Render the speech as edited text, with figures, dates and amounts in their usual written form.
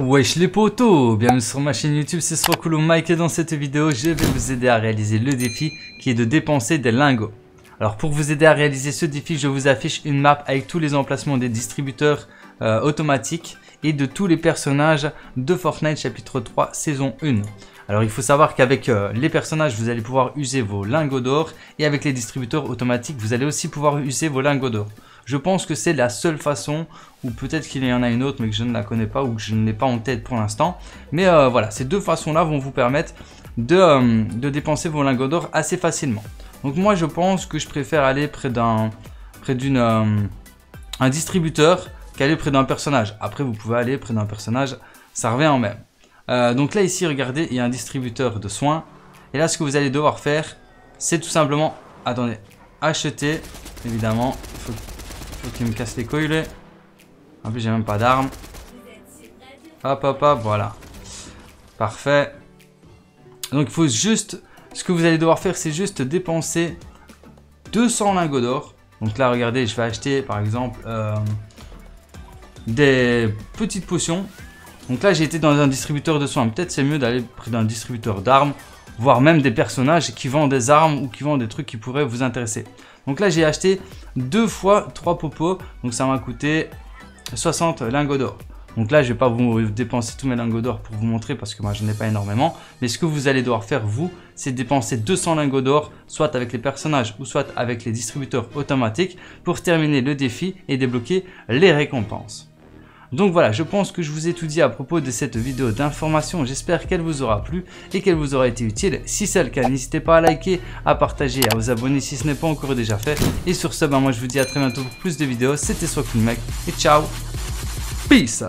Wesh les potos, bienvenue sur ma chaîne YouTube, c'est Soiscool Mike et dans cette vidéo je vais vous aider à réaliser le défi qui est de dépenser des lingots. Alors pour vous aider à réaliser ce défi, je vous affiche une map avec tous les emplacements des distributeurs automatiques et de tous les personnages de Fortnite chapitre 3 saison 1. Alors il faut savoir qu'avec les personnages vous allez pouvoir user vos lingots d'or et avec les distributeurs automatiques vous allez aussi pouvoir user vos lingots d'or. Je pense que c'est la seule façon, ou peut-être qu'il y en a une autre mais que je ne la connais pas ou que je ne l'ai pas en tête pour l'instant. Mais voilà, ces deux façons-là vont vous permettre de dépenser vos lingots d'or assez facilement. Donc moi je pense que je préfère aller près d'un distributeur qu'aller près d'un personnage. Après vous pouvez aller près d'un personnage, ça revient en même. Donc là ici regardez, il y a un distributeur de soins. Et là ce que vous allez devoir faire, c'est tout simplement, attendez, acheter, évidemment, faut qu'il me casse les couilles, lui. En plus, j'ai même pas d'armes. Hop, hop, hop, voilà. Parfait. Donc, il faut juste... Ce que vous allez devoir faire, c'est juste dépenser 200 lingots d'or. Donc là, regardez, je vais acheter, par exemple, des petites potions. Donc là, j'ai été dans un distributeur de soins. Peut-être c'est mieux d'aller près d'un distributeur d'armes, voire même des personnages qui vendent des armes ou qui vendent des trucs qui pourraient vous intéresser. Donc là, j'ai acheté 2 fois 3 popos, donc ça m'a coûté 60 lingots d'or. Donc là, je ne vais pas vous dépenser tous mes lingots d'or pour vous montrer parce que moi, je n'en ai pas énormément. Mais ce que vous allez devoir faire, vous, c'est dépenser 200 lingots d'or, soit avec les personnages ou soit avec les distributeurs automatiques pour terminer le défi et débloquer les récompenses. Donc voilà, je pense que je vous ai tout dit à propos de cette vidéo d'information. J'espère qu'elle vous aura plu et qu'elle vous aura été utile. Si c'est le cas, n'hésitez pas à liker, à partager, à vous abonner si ce n'est pas encore déjà fait. Et sur ce, moi je vous dis à très bientôt pour plus de vidéos. C'était Soiscool Mec et ciao, peace.